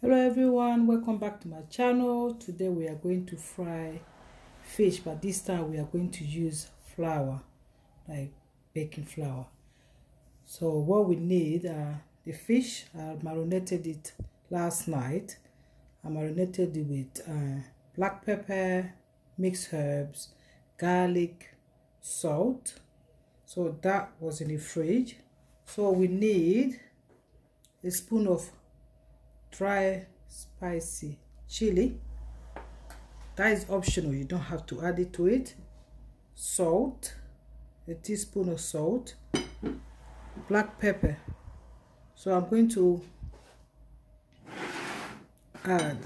Hello everyone, welcome back to my channel. Today we are going to fry fish, but this time we are going to use flour, like baking flour. So what we need are the fish. I marinated it last night. I marinated it with black pepper, mixed herbs, garlic, salt. So that was in the fridge. So we need a spoon of dry spicy chili. That is optional, you don't have to add it to it. Salt, a teaspoon of salt. Black pepper. So I'm going to add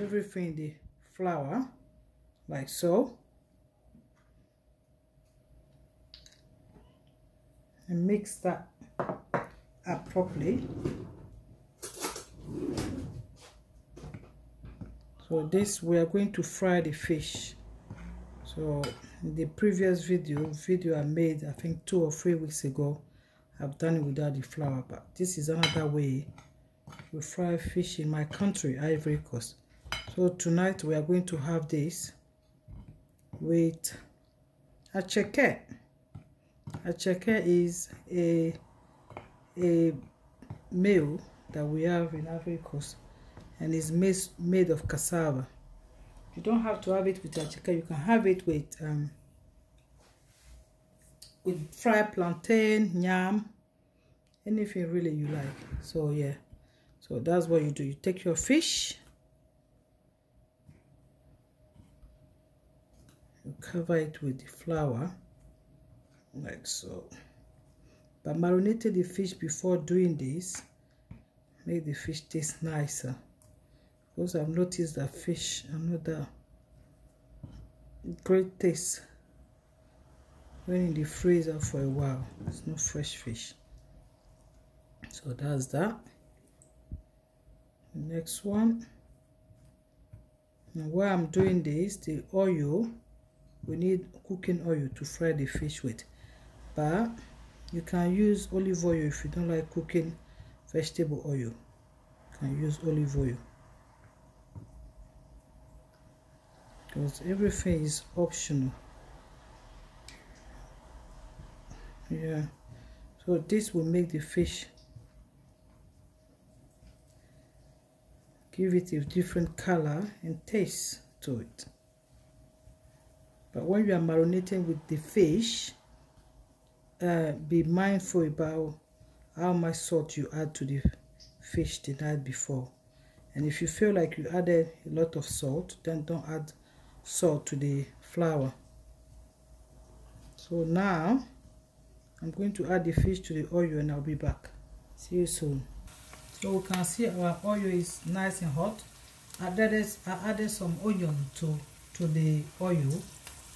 everything in the flour, like so, and mix that up properly. So this, we are going to fry the fish. So in the previous video I made, I think 2 or 3 weeks ago, I've done it without the flour, but this is another way we fry fish in my country, Ivory Coast. So tonight we are going to have this with attiéké. Attiéké is a meal that we have in Ivory Coast, and is made of cassava. You don't have to have it with attiéké. You can have it with fried plantain, yam, anything really you like. So yeah, so that's what you do. You take your fish, you cover it with the flour, like so. But marinated the fish before doing this make the fish taste nicer, because I've noticed that fish are not that great taste when in the freezer for a while. It's not fresh fish. So that's that. The next one. Now while I'm doing this, the oil, we need cooking oil to fry the fish with, but you can use olive oil if you don't like cooking vegetable oil. You can use olive oil, because everything is optional. Yeah, so this will make the fish, give it a different color and taste to it. But when you are marinating with the fish, be mindful about how much salt you add to the fish the night before. And if you feel like you added a lot of salt, then don't add salt to the flour. So now I'm going to add the fish to the oil, and I'll be back. See you soon. So we can see our oil is nice and hot. I added some onion to the oil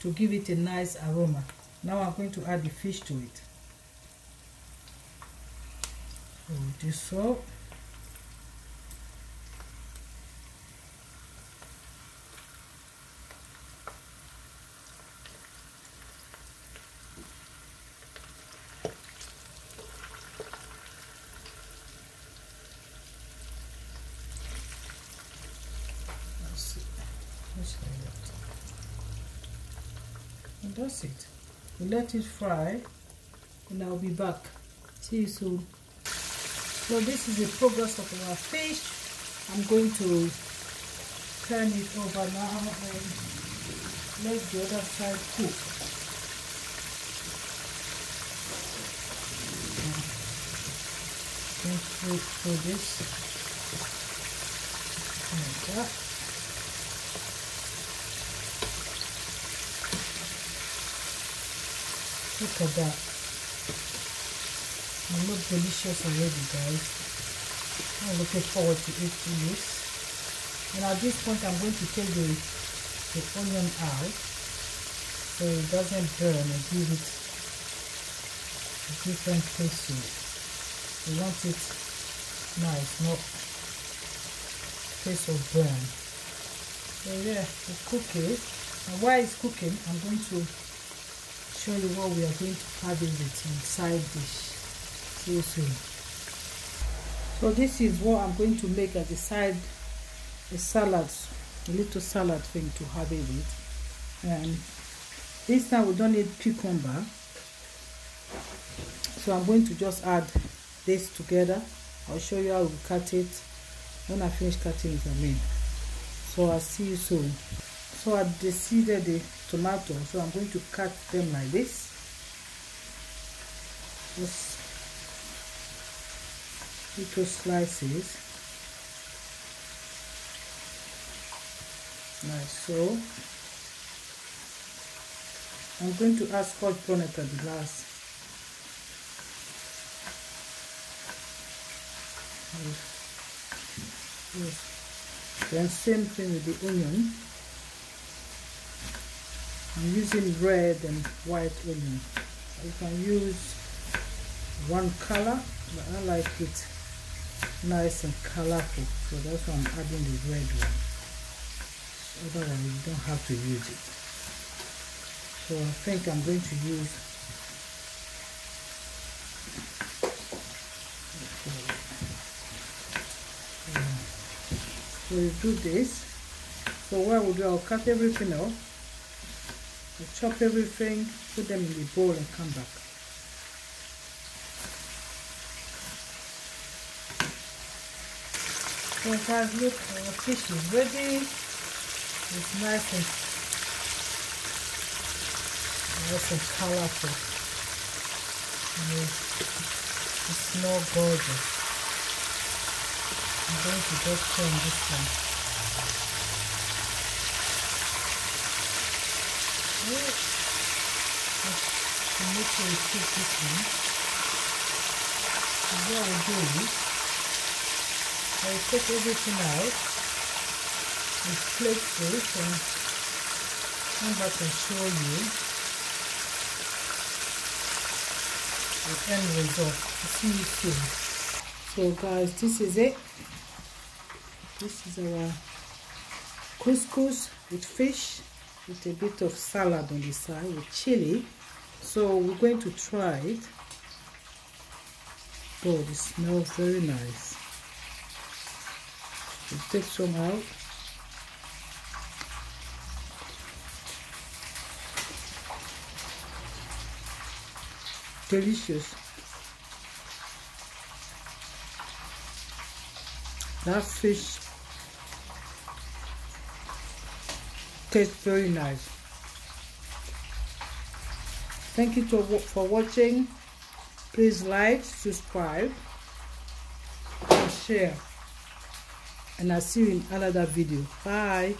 to give it a nice aroma. Now I'm going to add the fish to it. So this salt. And that's it. We let it fry, and I'll be back. See you soon. So this is the progress of our fish. I'm going to turn it over now and let the other side cook. Let's wait for this. Like that. Look at that. It looks delicious already, guys. I'm looking forward to eating this. And at this point, I'm going to take the onion out so it doesn't burn and give it a different taste. We want it nice, not taste of burn. So yeah, we cook it. And while it's cooking, I'm going to tell you what we are going to have as a side dish so soon. So this is what I'm going to make as a side, a salad, a little salad thing to have in it. This time we don't need cucumber, so I'm going to just add this together. I'll show you how we cut it when I finish cutting it. So I'll see you soon. So I've decided the tomato, so I'm going to cut them like this. Just little slices, like so. I'm going to add scotch bonnet at the last. Then same thing with the onion. I'm using red and white onion. You can use one color, but I like it nice and colorful, so that's why I'm adding the red one. Otherwise, you don't have to use it. So I think I'm going to use we'll do this. So what I will do, I'll cut everything off, we'll chop everything, put them in the bowl and come back. So guys, look, our fish is ready. It's nice and colorful. It smells gorgeous. I'm going to just turn this one. I'm going to keep this one. So what I'll do is, I'll take everything out and plate this and come back and show you the end result. See you soon. So guys, this is it. This is our couscous with fish with a bit of salad on the side with chili. So we're going to try it. Oh, it smells very nice. We'll take some out. Delicious. That fish tastes very nice. Thank you for watching. Please like, subscribe, and share. And I'll see you in another video. Bye.